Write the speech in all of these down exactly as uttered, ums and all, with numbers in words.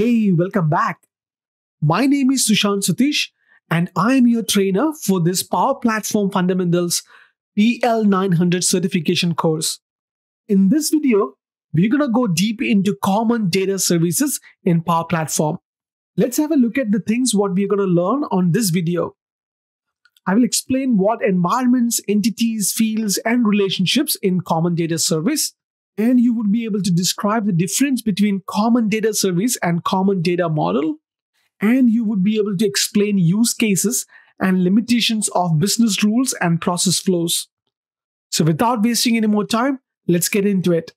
Hey, welcome back. My name is Sushant Sutish and I am your trainer for this Power Platform Fundamentals P L nine hundred certification course. In this video, we're going to go deep into common data services in Power Platform. Let's have a look at the things what we're going to learn on this video. I will explain what environments, entities, fields, and relationships in common data service. And you would be able to describe the difference between common data service and common data model. And you would be able to explain use cases and limitations of business rules and process flows. So without wasting any more time, let's get into it.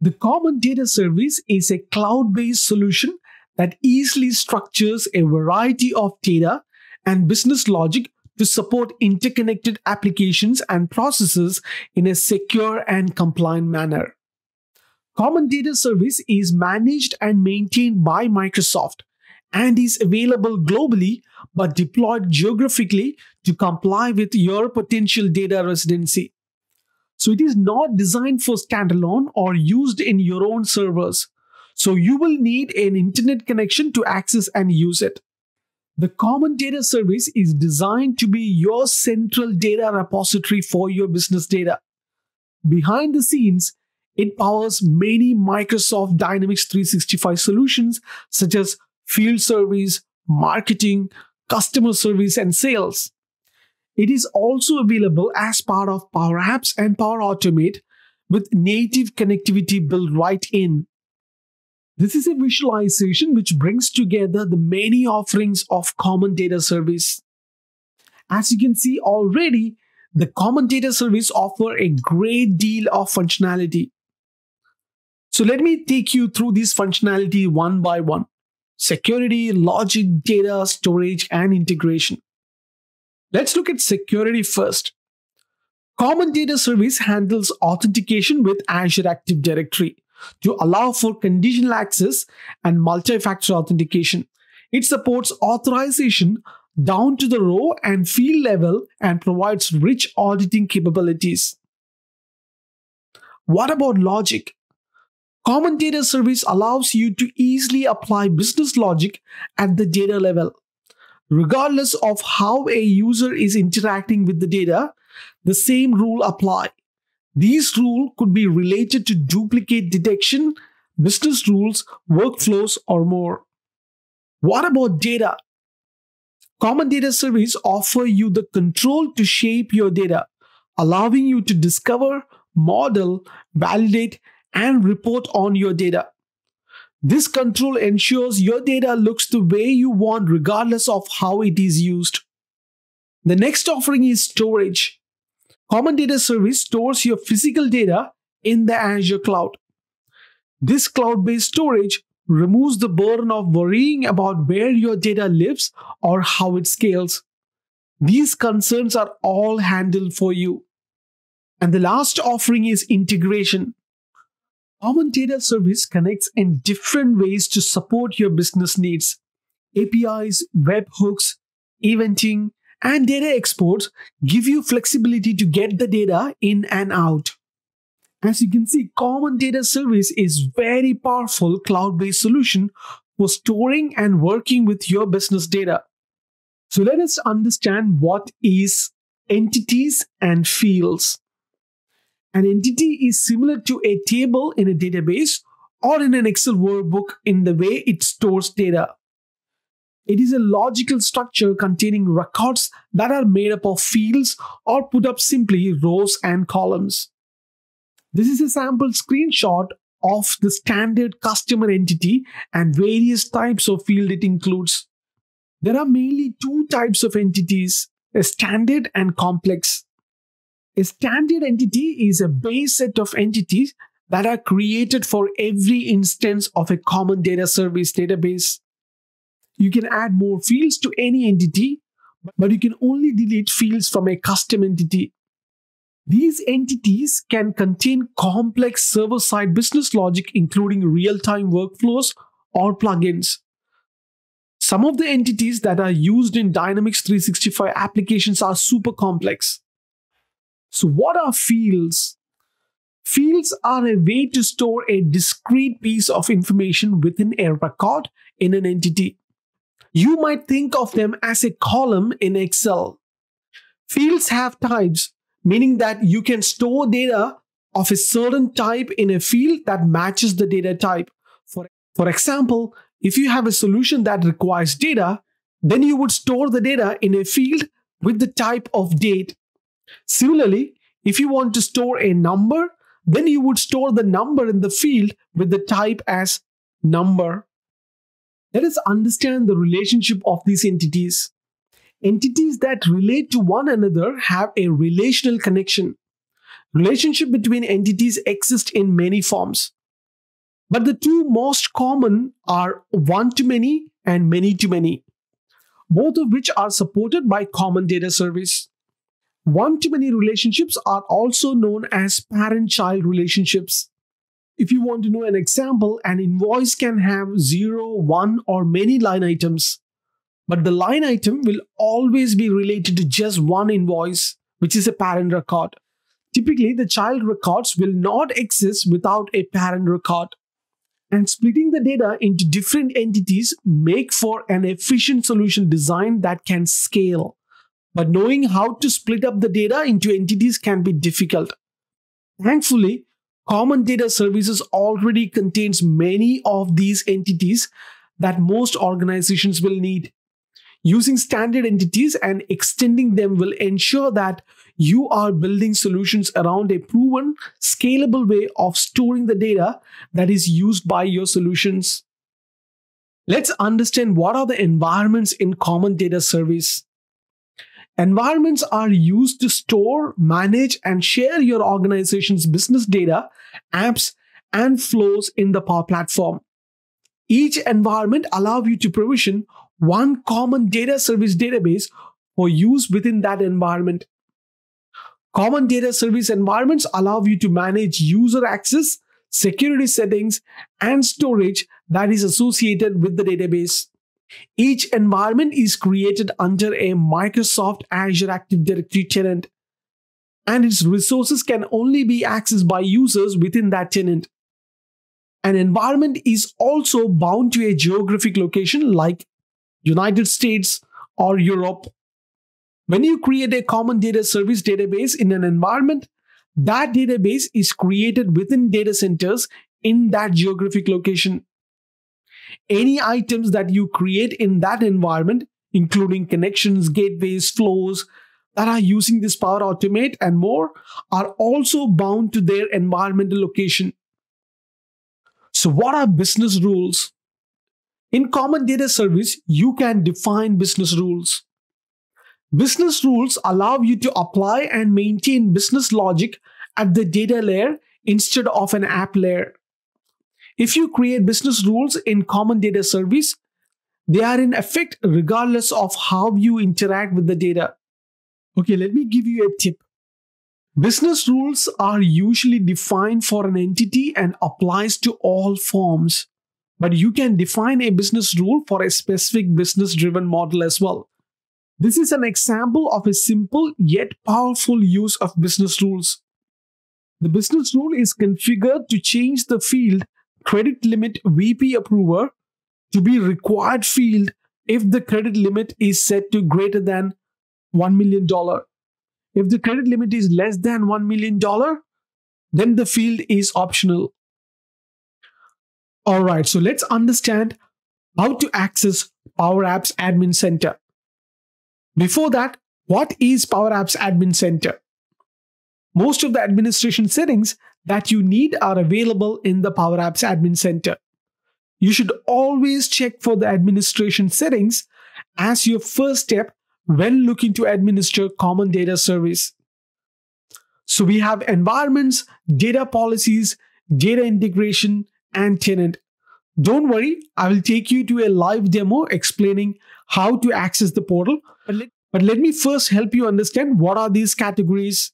The common data service is a cloud-based solution that easily structures a variety of data and business logic to support interconnected applications and processes in a secure and compliant manner. Common Data Service is managed and maintained by Microsoft and is available globally but deployed geographically to comply with your potential data residency. So it is not designed for standalone or used in your own servers. So you will need an internet connection to access and use it. The Common Data Service is designed to be your central data repository for your business data. Behind the scenes, it powers many Microsoft Dynamics three sixty-five solutions such as field service, marketing, customer service, and sales. It is also available as part of Power Apps and Power Automate with native connectivity built right in. This is a visualization which brings together the many offerings of Common Data Service. As you can see already, the Common Data Service offers a great deal of functionality. So let me take you through this functionality one by one. Security, logic, data, storage, and integration. Let's look at security first. Common Data Service handles authentication with Azure Active Directory to allow for conditional access and multi-factor authentication. It supports authorization down to the row and field level and provides rich auditing capabilities. What about logic? Common Data Service allows you to easily apply business logic at the data level. Regardless of how a user is interacting with the data, the same rule applies. These rules could be related to duplicate detection, business rules, workflows, or more. What about data? Common Data Service offers you the control to shape your data, allowing you to discover, model, validate, and report on your data. This control ensures your data looks the way you want regardless of how it is used. The next offering is storage. Common Data Service stores your physical data in the Azure cloud. This cloud-based storage removes the burden of worrying about where your data lives or how it scales. These concerns are all handled for you. And the last offering is integration. Common Data Service connects in different ways to support your business needs. A P Is, webhooks, eventing, and data exports give you flexibility to get the data in and out. As you can see, Common Data Service is very powerful cloud-based solution for storing and working with your business data. So let us understand what is entities and fields. An entity is similar to a table in a database or in an Excel workbook in the way it stores data. It is a logical structure containing records that are made up of fields or put up simply rows and columns. This is a sample screenshot of the standard customer entity and various types of field it includes. There are mainly two types of entities, a standard and complex. A standard entity is a base set of entities that are created for every instance of a common data service database. You can add more fields to any entity, but you can only delete fields from a custom entity. These entities can contain complex server-side business logic, including real-time workflows or plugins. Some of the entities that are used in Dynamics three sixty-five applications are super complex. So what are fields? Fields are a way to store a discrete piece of information within a record in an entity. You might think of them as a column in Excel. Fields have types, meaning that you can store data of a certain type in a field that matches the data type. For, for example, if you have a solution that requires data, then you would store the data in a field with the type of date. Similarly, if you want to store a number, then you would store the number in the field with the type as number. Let us understand the relationship of these entities. Entities that relate to one another have a relational connection. Relationship between entities exist in many forms, but the two most common are one-to-many and many-to-many, both of which are supported by Common Data Service. One-to-many relationships are also known as parent-child relationships. If you want to know an example, an invoice can have zero, one, or many line items, but the line item will always be related to just one invoice, which is a parent record. Typically, the child records will not exist without a parent record, and splitting the data into different entities make for an efficient solution design that can scale. But knowing how to split up the data into entities can be difficult. Thankfully, Common Data Services already contains many of these entities that most organizations will need. Using standard entities and extending them will ensure that you are building solutions around a proven, scalable way of storing the data that is used by your solutions. Let's understand what are the environments in Common Data Service. Environments are used to store, manage, and share your organization's business data, apps, and flows in the Power Platform. Each environment allows you to provision one Common Data Service database for use within that environment. Common Data Service environments allow you to manage user access, security settings, and storage that is associated with the database. Each environment is created under a Microsoft Azure Active Directory tenant, and its resources can only be accessed by users within that tenant. An environment is also bound to a geographic location like United States or Europe. When you create a Common Data Service database in an environment, that database is created within data centers in that geographic location. Any items that you create in that environment, including connections, gateways, flows that are using this Power Automate and more, are also bound to their environmental location. So what are business rules? In Common Data Service, you can define business rules. Business rules allow you to apply and maintain business logic at the data layer instead of an app layer. If you create business rules in Common Data Service, they are in effect regardless of how you interact with the data. Okay, let me give you a tip. Business rules are usually defined for an entity and applies to all forms, but you can define a business rule for a specific business-driven model as well. This is an example of a simple yet powerful use of business rules. The business rule is configured to change the field credit limit V P approver to be required field if the credit limit is set to greater than one million dollars. If the credit limit is less than one million dollars, then the field is optional. All right, so let's understand how to access Power Apps Admin Center. Before that, what is Power Apps Admin Center? Most of the administration settings that you need are available in the Power Apps Admin Center. You should always check for the administration settings as your first step when looking to administer Common Data Service. So we have environments, data policies, data integration, and tenant. Don't worry, I will take you to a live demo explaining how to access the portal. But let, but let me first help you understand what are these categories.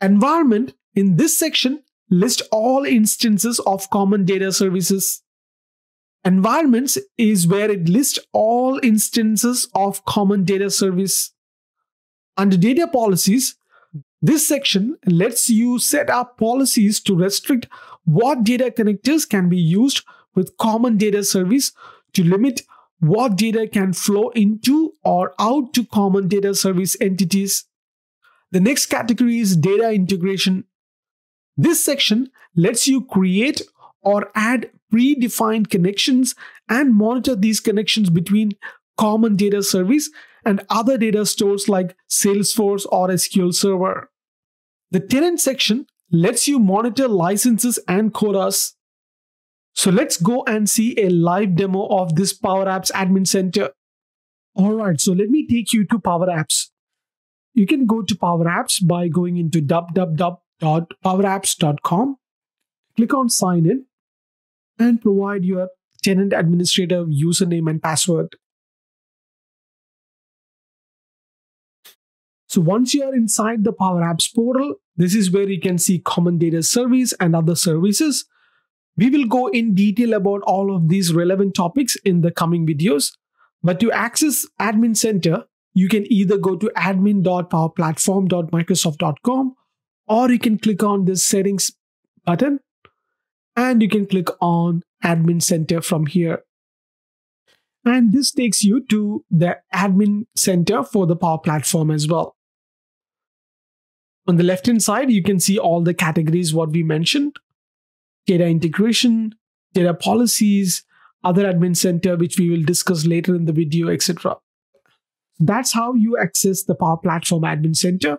Environment, in this section, lists all instances of Common Data Services. Environments is where it lists all instances of Common Data Service. Under data policies, This section lets you set up policies to restrict what data connectors can be used with Common Data Service, to limit what data can flow into or out to Common Data Service entities. The next category is data integration. This section lets you create or add predefined connections and monitor these connections between Common Data Service and other data stores like Salesforce or S Q L Server. The tenant section lets you monitor licenses and quotas. So let's go and see a live demo of this Power Apps Admin Center. Alright, so let me take you to Power Apps. You can go to Power Apps by going into w w w dot power apps dot com. Click on sign in and provide your tenant administrator username and password. So once you are inside the Power Apps portal, this is where you can see Common Data Service and other services. We will go in detail about all of these relevant topics in the coming videos. But to access Admin Center, you can either go to admin dot power platform dot microsoft dot com or you can click on this settings button and you can click on Admin Center from here. And this takes you to the Admin Center for the Power Platform as well. On the left-hand side, you can see all the categories what we mentioned. Data integration, data policies, other admin center, which we will discuss later in the video, et cetera. That's how you access the Power Platform Admin Center.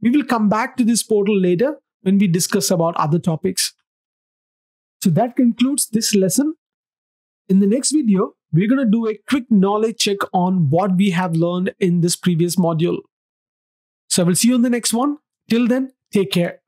We will come back to this portal later when we discuss about other topics. So that concludes this lesson. In the next video, we're going to do a quick knowledge check on what we have learned in this previous module. So I will see you in the next one. Till then, take care.